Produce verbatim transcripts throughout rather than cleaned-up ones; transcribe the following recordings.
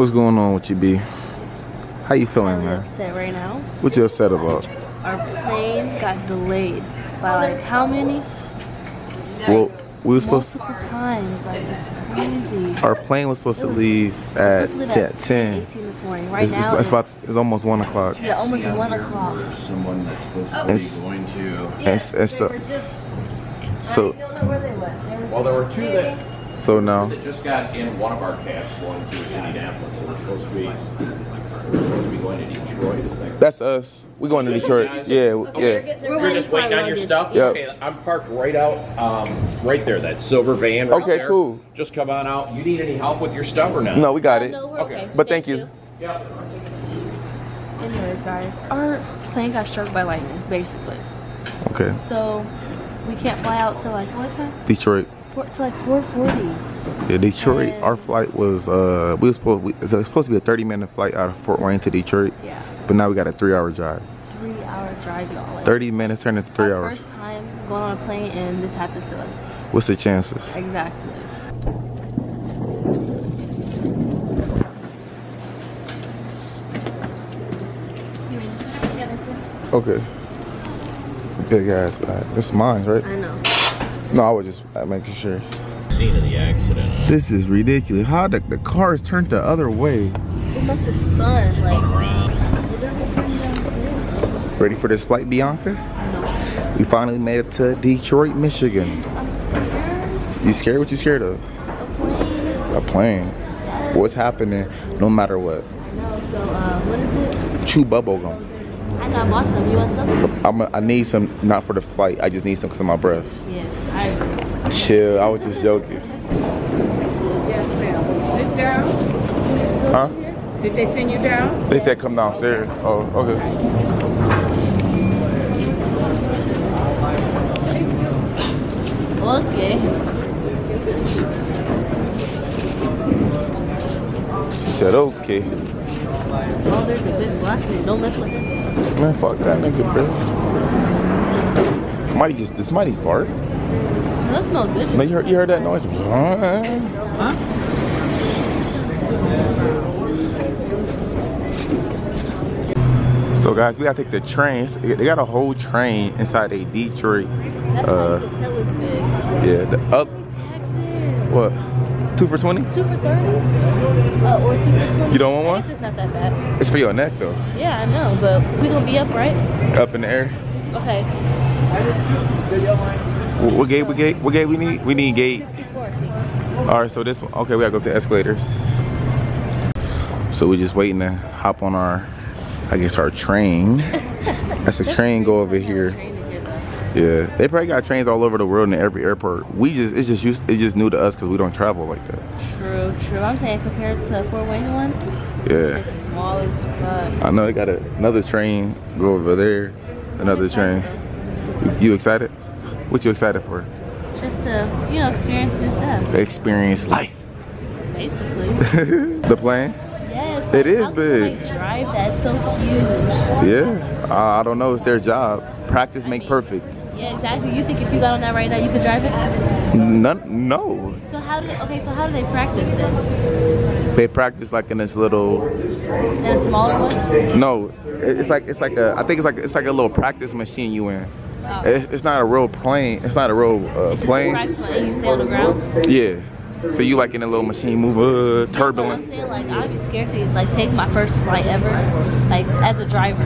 What's going on with you, B? How you feeling, I'm man? I'm upset right now. What you upset about? Our plane got delayed by like how many? Well, we were supposed multiple to times. Like, it's crazy. Our plane was supposed it to leave was, at, supposed to leave at ten. eighteen this morning. Right it's, now, it's, it's about it's almost one o'clock. Yeah, almost yeah, one o'clock. Someone that's supposed to it's, be going to. Yes, it's, it's, they were just. So. I don't know where they went. They were well, there were two that. So now they just got in one of our cabs going to Indianapolis. We're supposed to be we're supposed to be going to Detroit. That's us. We're going to Detroit. Yeah, okay. yeah. We're, we're just waiting on your stuff. Yep. Okay, I'm parked right out, um, right there. That silver van. Right okay, there. Cool. Just come on out. You need any help with your stuff or not? No, we got it. No, we're okay. okay. But thank, thank you. you. Yeah. Anyways, guys, our plane got struck by lightning, basically. Okay. So we can't fly out till like what time? Detroit. It's like four forty. Yeah, Detroit. And our flight was uh, we were supposed we, it's supposed to be a thirty minute flight out of Fort Wayne to Detroit. Yeah. But now we got a three hour drive. Three hour drive, y'all. Like, thirty minutes turned into three our hours. First time going on a plane and this happens to us. What's the chances? Exactly. Okay. Big ass bag. It's mine, right? I know. No, I was just making sure. Scene of the accident. This is ridiculous. How the, the cars turned the other way? It must have spun. Like, spun around. Ready for this flight, Bianca? No. We finally made it to Detroit, Michigan. I'm scared. You scared? What you scared of? A plane. A plane. Yes. What's happening? No matter what. No. So uh, what is it? Chew bubble gum. I got bought some. You want some? I'm a, I need some. Not for the flight. I just need some because of my breath. Yeah. I chill. I was just joking. Yes, ma'am. Sit down. Huh? Did they send you down? They said come downstairs. Oh, okay. Okay. She said okay. Oh, there's a big black man. Don't mess with it. Man, fuck that nigga, bro. Somebody just this mighty fart. No, that smells good. No, you heard, you heard that noise? Huh? So, guys, we gotta take the train. They got a whole train inside a Detroit. That's uh, how you can tell it's big. Yeah, the up. Texas. What? two for twenty? two for thirty? Uh, or two for twenty? You don't want one? I guess it's not that bad. It's for your neck, though. Yeah, I know, but we gonna be up, right? Up in the air. Okay. What gate, what gate, what gate we need? We need gate. Alright, so this one. Okay, we gotta go up to escalators. So we're just waiting to hop on our, I guess, our train. That's a train go over here. Yeah, they probably got trains all over the world in every airport. We just, it's just used, it's just new to us because we don't travel like that. True, true. I'm saying compared to Fort Wayne one, yeah. It's just small as fuck. I know they got a, another train go over there, another train. You, you excited? What you excited for? Just to, you know, experience new stuff. Experience life. Basically. The plane? Yes. Yeah, it is how big. They drive that so huge. Yeah, uh, I don't know. It's their job. Practice I make mean, perfect. Yeah, exactly. You think if you got on that right now, you could drive it? None, no. So how do they, okay? So how do they practice then? They practice like in this little. In a smaller one? No, it's like it's like a. I think it's like it's like a little practice machine you in. Oh. It's, it's not a real plane. It's not a real uh, it's plane. Just a practice one. You stay on the ground. Yeah. So you like in a little machine move, uh, turbulent. You know what I'm saying, like I'd be scared to like take my first flight ever, like as a driver.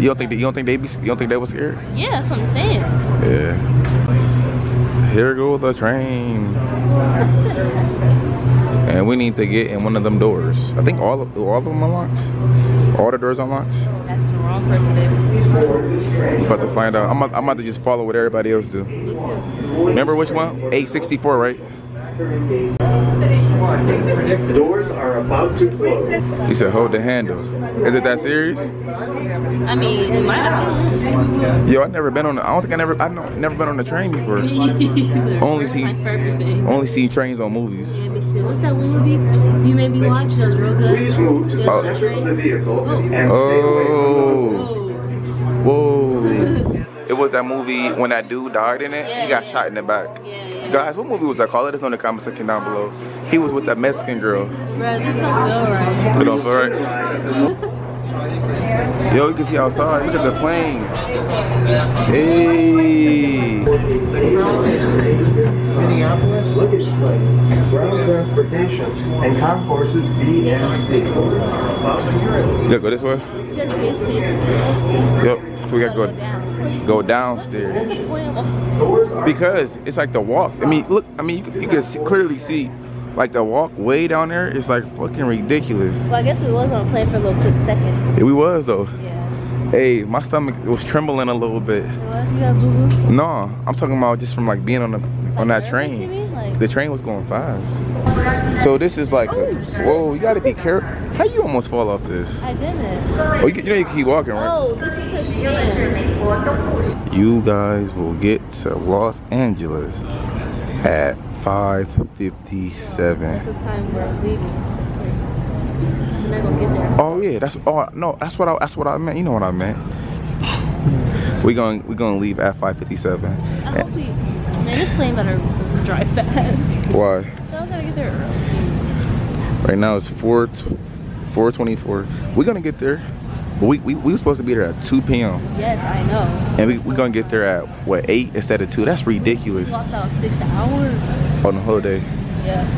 You don't think that you don't think they be you don't think they was scared? Yeah, that's what I'm saying. Yeah. Here goes the train. And we need to get in one of them doors. I think all of all of them unlocked. All the doors unlocked. That's the wrong person, baby. I'm about to find out. I'm about, I'm about to just follow what everybody else do. Me too. Remember which one? eight sixty-four, right? The doors are about to close. He said, hold the handle. Is it that serious? I mean, it might have been. Yo, I've never been on the, I don't think I never, I've never been on the train before. Only see, only see trains on movies. Yeah, me too. What's that one movie you made me watch? It was real good. Please move to the center of the vehicle and stay away from the road. Whoa. Whoa. It was that movie when that dude died in it. Yeah, he got yeah. shot in the back. Yeah, yeah. Guys, what movie was that called? Let us know in the comment section down below. He was with that Mexican girl. Bro, this don't feel right. It don't feel right. Yo, you can see outside. Look at the planes. Hey. Minneapolis, look at this place. Brown transportation and concourses B and C. Yeah, go this way. Yep. So we got to go. Go downstairs because it's like the walk. I mean, look. I mean, you, you can see, clearly see, like the walk way down there is like fucking ridiculous. Well, I guess we was on a plane for a little quick second. Yeah, we was though. Yeah. Hey, my stomach was trembling a little bit. It was? You got boo-boo? No, I'm talking about just from like being on the like on that train. You mean? Like, the train was going fast. So this is like, oh, a, whoa! You gotta be careful. How you almost fall off this? I didn't. Oh, you, you know you keep walking, right? Oh, this is a stand. You guys will get to Los Angeles at five fifty-seven. Oh yeah, that's oh no, that's what I that's what I meant. You know what I meant. we going we gonna leave at five fifty-seven. I hope we, man, this plane better drive fast. Why? So I'm gonna get there early. Right now it's four four twenty four. We're gonna get there. But we, we, we were supposed to be there at two P M Yes, I know. And we, we're going to get there at, what, eight instead of two? That's ridiculous. We lost out six hours. On the whole day. Yeah.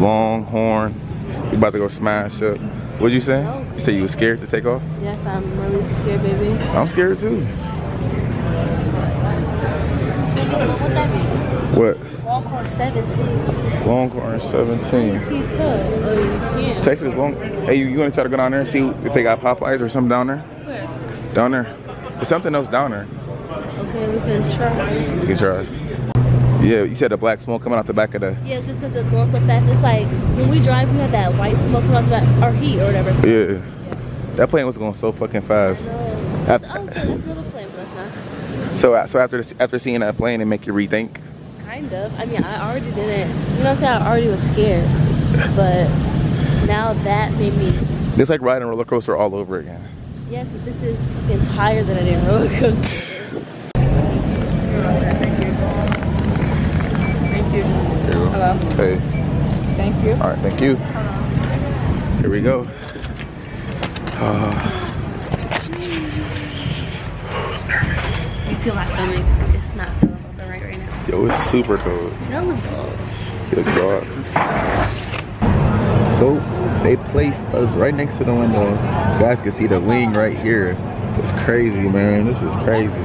Longhorn. We about to go smash up. What'd you say? No. You said you were scared to take off? Yes, I'm really scared, baby. I'm scared, too. What? Longhorn seventeen. Longhorn seventeen. Texas long. Hey, you, you want to try to go down there and see if they got Popeyes or something down there? Where? Down there. There's something else down there. Okay, we can try. We can try. Yeah, you said the black smoke coming out the back of the. Yeah, it's just because it's going so fast. It's like when we drive, we have that white smoke coming out the back, or heat or whatever. Yeah. yeah. That plane was going so fucking fast. I know. After, I was saying, that's a little plane, but huh? So, so after after seeing that plane, it make you rethink. Kind of. I mean, I already did it. You know what I'm saying? I already was scared. But now that made me. It's like riding a roller coaster all over again. Yes, but this is fucking higher than I did roller coaster. Thank you. Thank you. Hello. Hey. Thank you. All right, thank you. Here we go. Uh, nervous. Me too, my stomach. It's not feeling right right now. Yo, it's super cold. No, it's cold. Good God. So they placed us right next to the window. You guys can see the wing right here. It's crazy, man. This is crazy.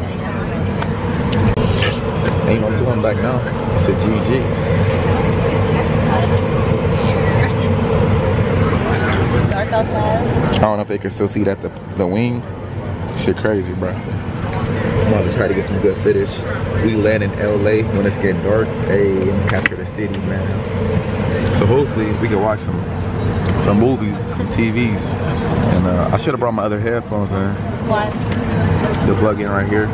Ain't no going back now. It's a G G. Dark outside. I don't know if they can still see that the the wing. Shit, crazy, bro. I'm about to try to get some good footage. We land in L A when it's getting dark. Hey, capture the city, man. So hopefully we can watch some some movies, some T Vs. And uh, I should have brought my other headphones in. Why? The plug in right here.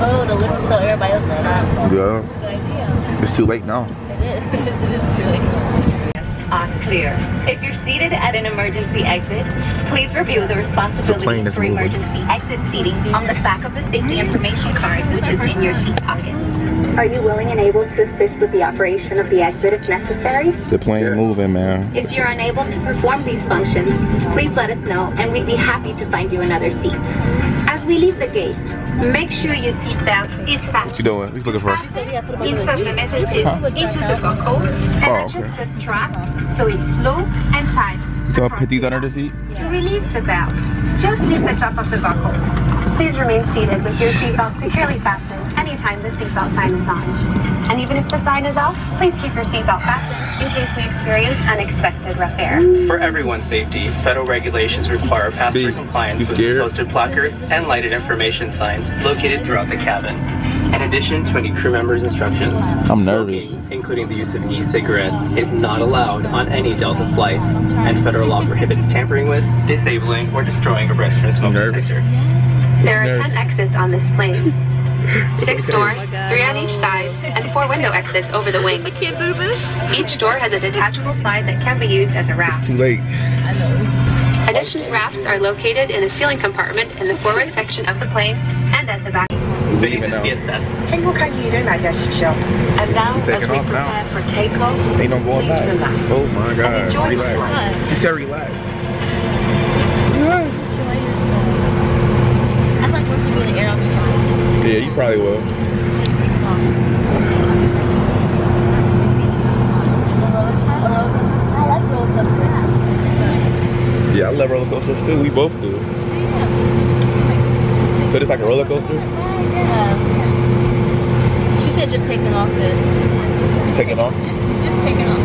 Oh, the list is so everybody else is not. So yeah. Good idea. It's too late now. It is. It is too late. On clear. If you're seated at an emergency exit, please review the responsibilities for emergency exit seating on the back of the safety information card, which is in your seat pocket. Are you willing and able to assist with the operation of the exit if necessary? The plane moving, man. If you're unable to perform these functions, please let us know and we'd be happy to find you another seat. As we leave the gate, make sure your seat belt is fastened. What you doing? What you looking for? Insert the metal tip into the buckle and adjust the strap so it's slow and tight. So I'll put these under the seat? To release the belt, just lift the top of the buckle. Please remain seated with your seatbelt securely fastened anytime the seatbelt sign is on. And even if the sign is off, please keep your seatbelt fastened in case we experience unexpected repair. For everyone's safety, federal regulations require passenger compliance with posted placards and lighted information signs located throughout the cabin. In addition to any crew members' instructions, I'm nervous. Smoking, including the use of e-cigarettes, is not allowed on any Delta flight, and federal law prohibits tampering with, disabling, or destroying a restroom smoke detector. There are ten exits on this plane. Six doors, three on each side, and four window exits over the wings. Each door has a detachable slide that can be used as a raft. It's too late. Additional rafts are located in a ceiling compartment in the forward section of the plane and at the back. Felices fiestas. And now, as we prepare now. for takeoff, Ain't no going please back. relax. Oh my God. And enjoy relax. your flight. She said relax. Enjoy yourself. I'd like once you go in the air, I'll be fine. Yeah, you probably will. I like roller coasters. Yeah, I love roller coasters too. We both do. So it's like a roller coaster? Yeah. She said just taking off this. Just taking off? Just, just taking off.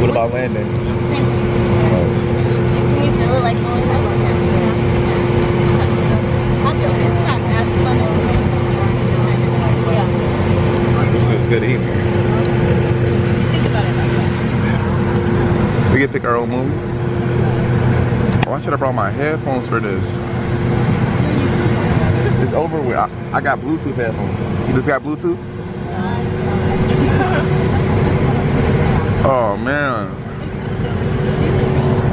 What about landing? Same. Can you feel it like going up? I feel it. It's not as fun as a roller coaster. It's kind of like, yeah. This is good evening. Think about it like that. We can pick our own movie. Oh, I should have brought my headphones for this. It's over with. I, I got Bluetooth headphones. You just got Bluetooth? Oh, man.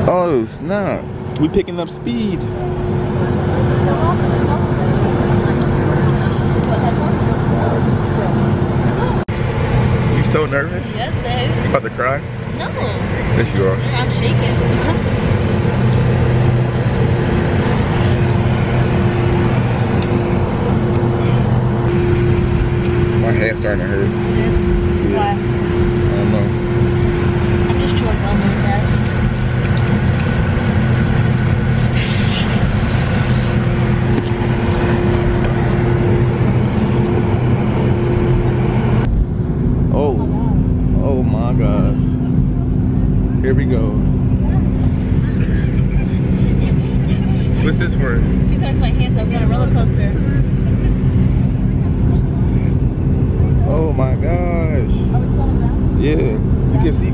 Oh, it's not. We picking up speed. You still nervous? Yes, babe. You about to cry? No. Yes, you are. I'm shaking. My head's starting to hurt. It is? Yeah. Why? I don't know. I'm just chewing on my grass. Oh. Oh my gosh. Here we go. What's this for? She's gonna put my hands up. We got a roller coaster. Oh my gosh. Are we still in that? Yeah. You can see.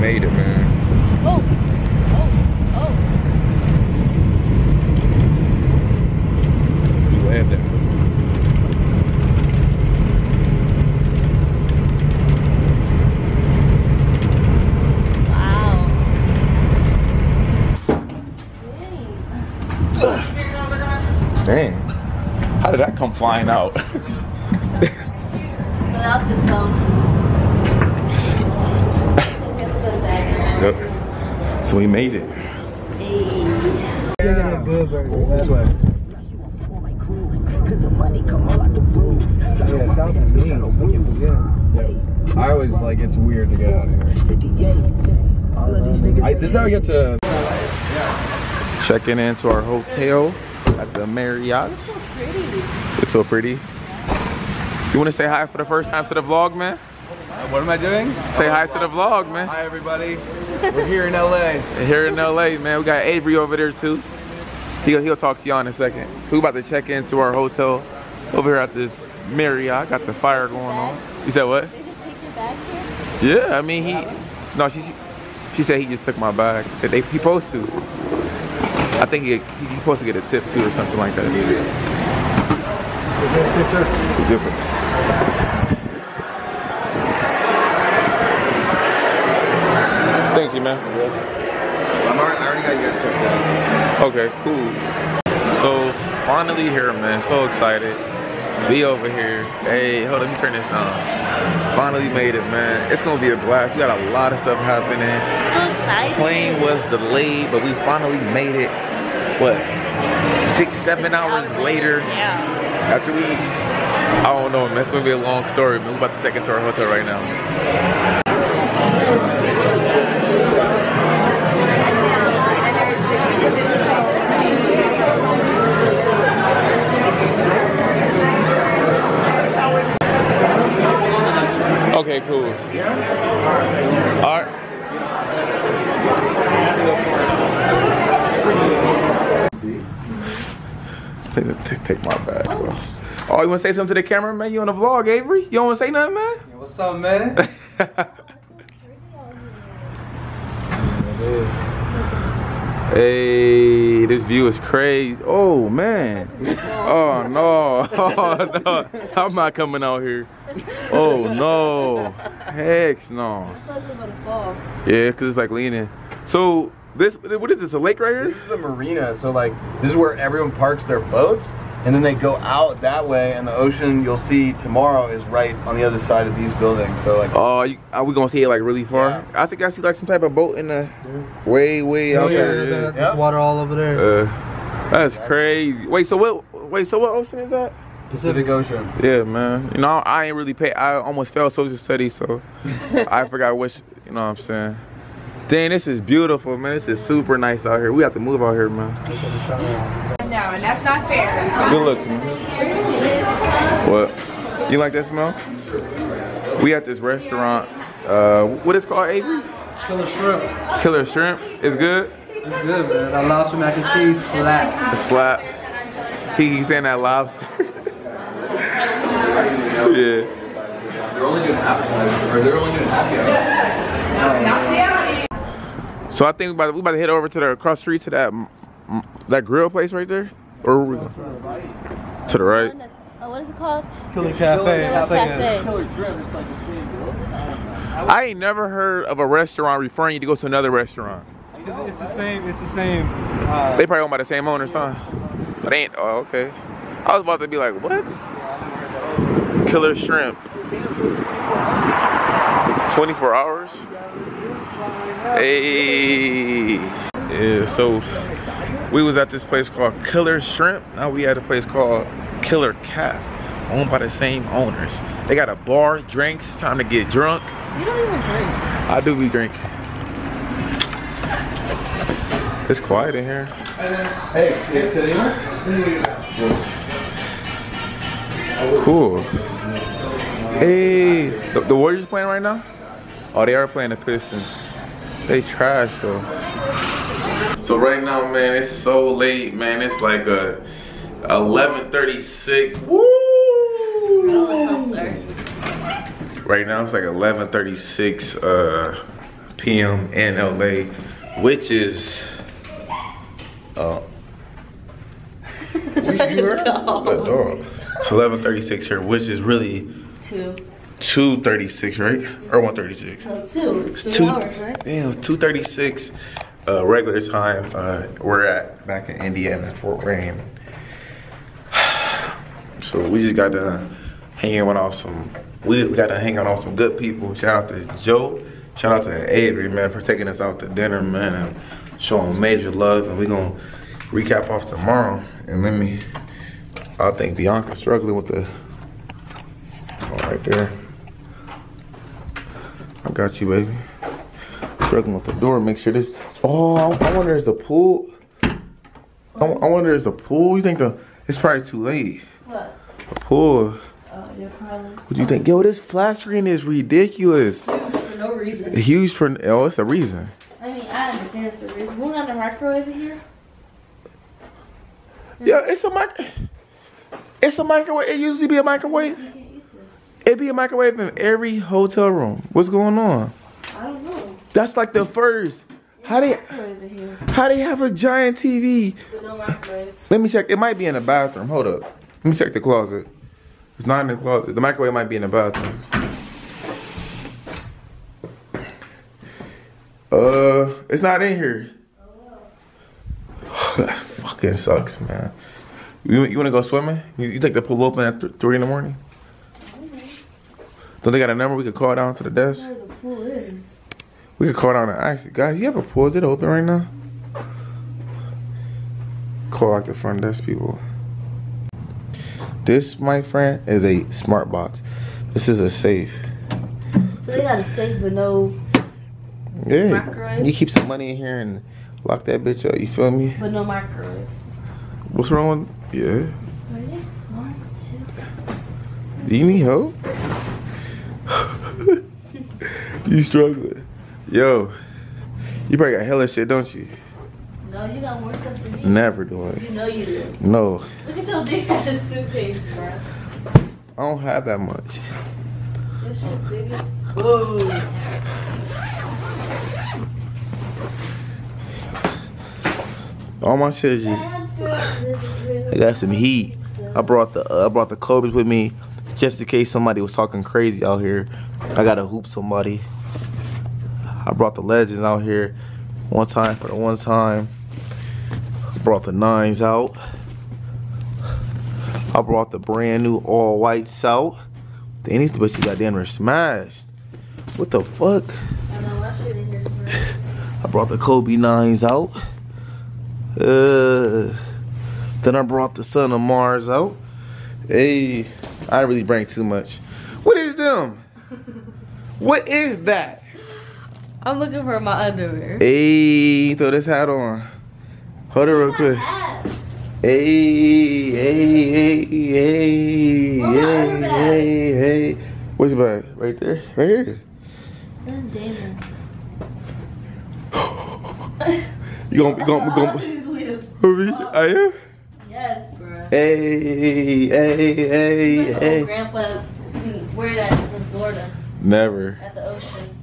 Made it, man. Oh, oh, oh. Dang. How did that come flying out? What else is home? So we made it. Hey. Yeah. That's right. Yeah, South is mean. Yeah. I always like, it's weird to get out of here. I, this is how we get to... Checking into our hotel at the Marriott. It's so pretty. It's so pretty. You want to say hi for the first time to the vlog, man? What am I doing? Say hi to the vlog, man. Hi, everybody. We're here in L A. Here in L A, man. We got Avery over there, too. He'll, he'll talk to y'all in a second. So we're about to check into our hotel over here at this Marriott. Got the fire going on. You said what? They just take your bags here? Yeah, I mean, he... No, she she said he just took my bag. They, he supposed to. I think he, he supposed to get a tip, too, or something like that. Yeah. Good, sir. Thank you, man. I already got you guys checked out. Okay, cool. So finally here, man. So excited. Be over here. Hey, hold on, let me turn this down. Finally made it, man. It's gonna be a blast. We got a lot of stuff happening. So excited. Plane was delayed, but we finally made it. What? Six, seven Six hours, hours later. later. Yeah. After we, I don't know, man. It's gonna be a long story, man. We're about to check into our hotel right now. Okay, cool. Yeah? All right. All right. Take my bag, bro. Oh, you want to say something to the camera, man? You on the vlog, Avery? You don't want to say nothing, man? Yeah, what's up, man? Hey, this view is crazy. Oh, man. Oh, no. Oh, no. I'm not coming out here. Oh, no. Heck no. Yeah, because it's like leaning. So, this, what is this, a lake right here? This is the marina. So, like, this is where everyone parks their boats. And then they go out that way, and the ocean you'll see tomorrow is right on the other side of these buildings. So like, oh, you, are we gonna see it like really far? Yeah. I think I see like some type of boat in the yeah. way, way oh, out yeah, there. Yeah. There's yep. water all over there. Uh, that's exactly. crazy. Wait, so what? Wait, so what ocean is that? Pacific Ocean. Yeah, man. You know, I ain't really pay. I almost failed social studies, so I forgot which. You know what I'm saying? Dang, this is beautiful, man. This is super nice out here. We have to move out here, man. No, and that's not fair. Good looks, man. What? You like that smell? We at this restaurant. Uh, what is it called, Avery? Killer Shrimp. Killer Shrimp. It's good? It's good, man. I lobster mac and cheese slap. It slaps. He keeps saying that lobster. Yeah. They're only doing appetizers, or they're only doing happy hour. So I think we're about to, we're about to head over to the across street to that That grill place right there? Or where we going? To the right. Oh, what is it called? Killer Cafe. It's like a Killer Shrimp. It's like a chain, bro. I ain't never heard of a restaurant referring you to go to another restaurant. It's, it's the same. It's the same. Uh, they probably owned by the same owner, son. But ain't. Oh, okay. I was about to be like, what? Killer Shrimp. twenty-four hours. Hey. Yeah. So. We was at this place called Killer Shrimp. Now we at a place called Killer Cafe, owned by the same owners. They got a bar, drinks, time to get drunk. You don't even drink. I do be drinking. It's quiet in here. Hey, sit, sit in. Cool. Hey, the, the Warriors playing right now? Oh, they are playing the Pistons. They trash though. So right now, man, it's so late, man. It's like a eleven thirty-six. Woo! Right now, it's like eleven thirty-six uh, p m in L A, which is uh, it's like a dog. A dog. It's eleven thirty-six here, which is really two. two thirty-six, right? Or one thirty-six? No, two. It's three two hours, right? Damn, two thirty-six. Uh, regular time, uh, we're at back in Indiana, Fort Wayne. So we just got done hanging with off some, we, we got to hang on some good people. Shout out to Joe, shout out to Avery, man, for taking us out to dinner, man, and showing major love. And we're going to recap off tomorrow. And let me, I think Bianca's struggling with the, oh, right there. I got you, baby. Struggling with the door, make sure this, oh, I, I wonder is the pool, I, I wonder is the pool, you think the, it's probably too late. What? The pool. Uh, yeah, probably. What do you think? Yo, this flat screen is ridiculous. Huge for no reason. Huge for, oh, it's a reason. I mean, I understand it's a reason. We got the microwave in here? Yeah, it's a mic, it's a microwave, it usually be a microwave. You can't eat this. It be a microwave in every hotel room. What's going on? I don't know. That's like the first. How they, how they have a giant T V? No microwave. Let me check. It might be in the bathroom. Hold up. Let me check the closet. It's not in the closet. The microwave might be in the bathroom. Uh, it's not in here. Oh, that fucking sucks, man. You, you want to go swimming? You, you think the pool open at th three in the morning? Okay. Don't they got a number we could call down to the desk? Where the pool is. We could call down and ask, guys, you have a pool? Is it open right now? Call like the front desk people. This, my friend, is a smart box. This is a safe. So they got a safe with no yeah. microwave? You keep some money in here and lock that bitch up, you feel me? But no microwave. What's wrong with, yeah. Ready? One, two, three. Do you need help? You struggling. Yo, you probably got hella shit, don't you? No, you got more stuff than me. Never do it. You know you do. No. Look at your big ass suitcase, bro. I don't have that much. That's your biggest. Whoa. All my shit is just. I got some heat. I brought the uh, I brought the Kobe's with me, just in case somebody was talking crazy out here. I gotta hoop somebody. I brought the legends out here one time for the one time. I brought the nines out. I brought the brand new all whites out. Damn, these bitches got damn near smashed. What the fuck? I know, my shit in here smashed. I brought the Kobe nines out. Uh, then I brought the Son of Mars out. Hey, I really bring too much. What is them? What is that? I'm looking for my underwear. Hey, throw this hat on. Hold it real quick. Hey, hey, hey, hey, hey, hey, hey. Where's your bag? Right there? Right here? That's Damon. You gonna, you gonna, you gonna, are you? Yes, bro. Hey, hey, hey, hey. Grandpa wear that in Florida. Never. At the ocean.